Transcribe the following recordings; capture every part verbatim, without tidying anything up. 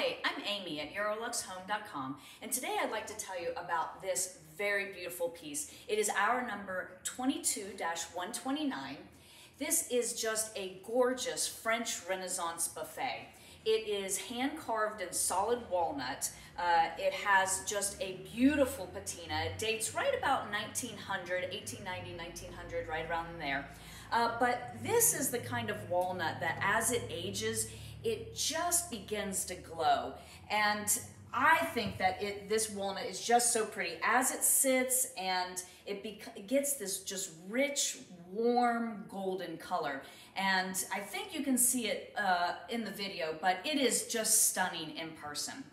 Hi, I'm Amy at EuroLux Home dot com, and today I'd like to tell you about this very beautiful piece. It is our number twenty-two dash one twenty-nine. This is just a gorgeous French Renaissance buffet. It is hand carved in solid walnut. Uh, it has just a beautiful patina. It dates right about nineteen hundred, eighteen ninety, nineteen hundred, right around there. Uh, but this is the kind of walnut that as it ages, it just begins to glow, and I think that it this walnut is just so pretty as it sits, and it, it gets this just rich, warm golden color. And I think you can see it uh, in the video, but it is just stunning in person.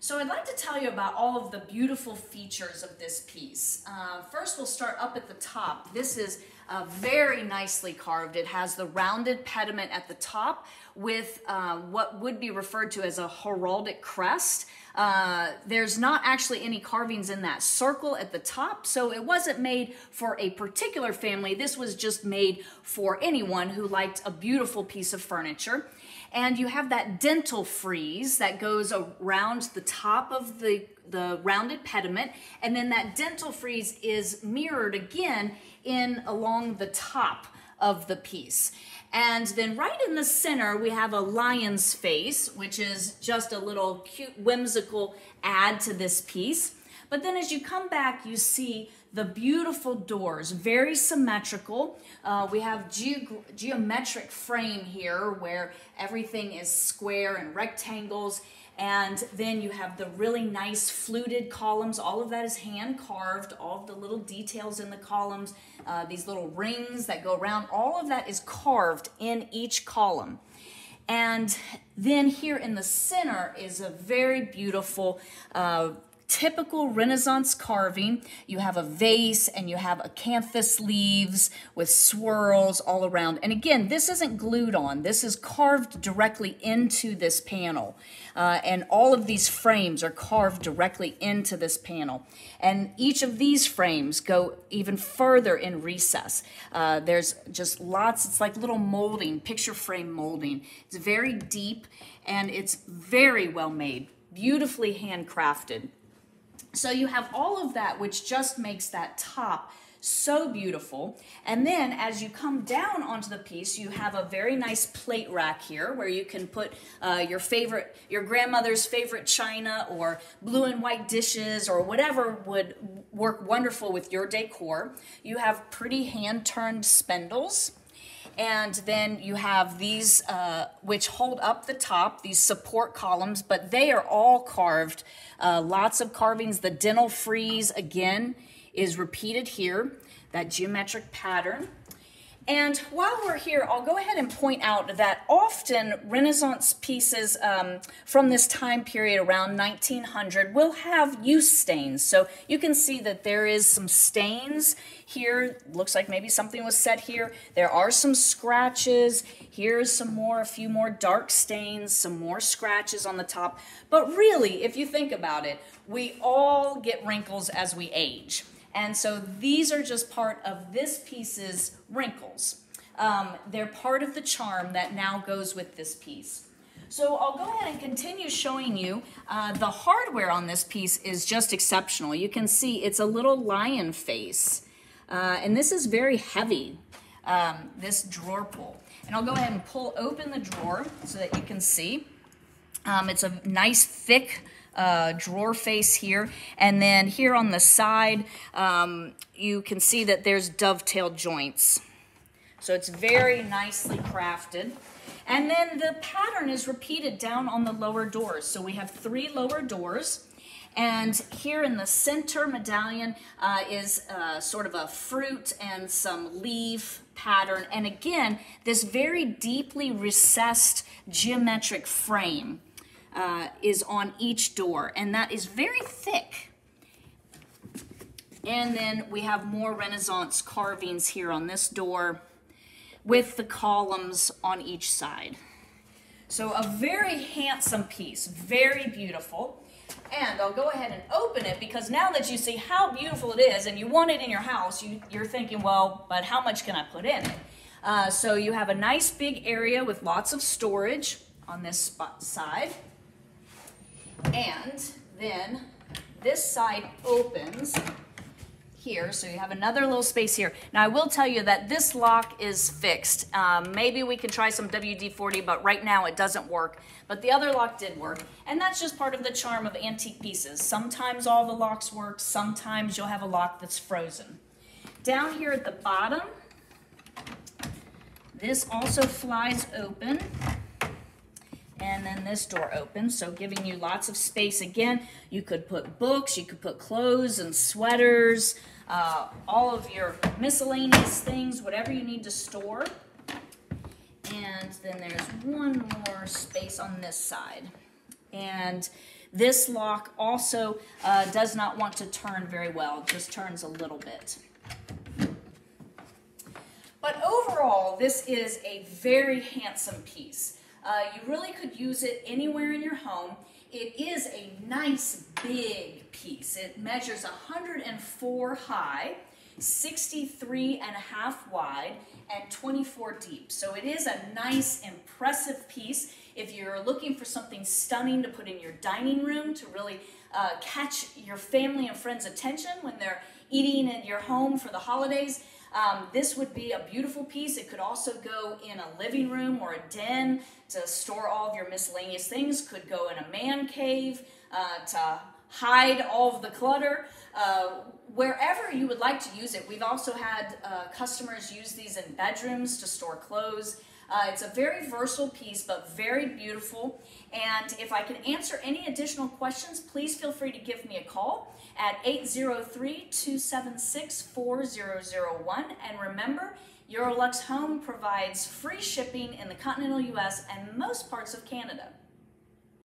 So I'd like to tell you about all of the beautiful features of this piece. Uh, first, we'll start up at the top. This is uh, very nicely carved. It has the rounded pediment at the top with uh, what would be referred to as a heraldic crest. Uh, there's not actually any carvings in that circle at the top, so it wasn't made for a particular family. This was just made for anyone who liked a beautiful piece of furniture. And you have that dental frieze that goes around the top of the, the rounded pediment. And then that dental frieze is mirrored again in along the top of the piece. And then right in the center, we have a lion's face, which is just a little cute, whimsical add to this piece. But then as you come back, you see the beautiful doors, very symmetrical. Uh, we have ge geometric frame here where everything is square and rectangles. And then you have the really nice fluted columns. All of that is hand carved, all of the little details in the columns, uh, these little rings that go around, all of that is carved in each column. And then here in the center is a very beautiful uh, typical Renaissance carving. You have a vase and you have acanthus leaves with swirls all around. And again, this isn't glued on. This is carved directly into this panel. Uh, and all of these frames are carved directly into this panel. And each of these frames go even further in recess. Uh, there's just lots, it's like little molding, picture frame molding. It's very deep and it's very well made, beautifully handcrafted. So you have all of that, which just makes that top so beautiful. And then as you come down onto the piece, you have a very nice plate rack here where you can put uh, your favorite, your grandmother's favorite china or blue and white dishes or whatever would work wonderful with your decor. You have pretty hand-turned spindles. And then you have these, uh, which hold up the top, these support columns, but they are all carved, uh, lots of carvings. The dental frieze, again, is repeated here, that geometric pattern. And while we're here, I'll go ahead and point out that often Renaissance pieces um, from this time period around nineteen hundred will have use stains. So you can see that there is some stains here. Looks like maybe something was set here. There are some scratches. Here's some more, a few more dark stains, some more scratches on the top. But really, if you think about it, we all get wrinkles as we age. And so these are just part of this piece's wrinkles. Um, they're part of the charm that now goes with this piece. So I'll go ahead and continue showing you. Uh, the hardware on this piece is just exceptional. You can see it's a little lion face. Uh, and this is very heavy, um, this drawer pull. And I'll go ahead and pull open the drawer so that you can see. Um, it's a nice thick Uh, drawer face here, and then here on the side um, you can see that there's dovetailed joints, so it's very nicely crafted. And then the pattern is repeated down on the lower doors, so we have three lower doors. And here in the center medallion uh, is uh, sort of a fruit and some leaf pattern, and again this very deeply recessed geometric frame Uh, is on each door, and that is very thick. And then we have more Renaissance carvings here on this door with the columns on each side. So a very handsome piece, very beautiful. And I'll go ahead and open it, because now that you see how beautiful it is and you want it in your house, you, you're thinking, well, but how much can I put in it? Uh, so you have a nice big area with lots of storage on this spot side. And then this side opens here, so you have another little space here. Now I will tell you that this lock is fixed. Um, maybe we can try some W D forty, but right now it doesn't work. But the other lock did work, and that's just part of the charm of antique pieces. Sometimes all the locks work, sometimes you'll have a lock that's frozen. Down here at the bottom, this also flies open, and then this door opens, so giving you lots of space. Again, you could put books, you could put clothes and sweaters, uh, all of your miscellaneous things, whatever you need to store. And then there's one more space on this side. And this lock also uh, does not want to turn very well, it just turns a little bit. But overall, this is a very handsome piece. Uh, you really could use it anywhere in your home. It is a nice big piece. It measures one hundred four high, sixty-three and a half wide, and twenty-four deep. So it is a nice, impressive piece. If you're looking for something stunning to put in your dining room to really uh, catch your family and friends' attention when they're eating in your home for the holidays, Um, this would be a beautiful piece. It could also go in a living room or a den to store all of your miscellaneous things. Could go in a man cave uh, to hide all of the clutter. Uh, wherever you would like to use it. We've also had uh, customers use these in bedrooms to store clothes. Uh, it's a very versatile piece, but very beautiful. And if I can answer any additional questions, please feel free to give me a call at eight zero three, two seven six, four zero zero one. And remember, EuroLux Home provides free shipping in the continental U S and most parts of Canada.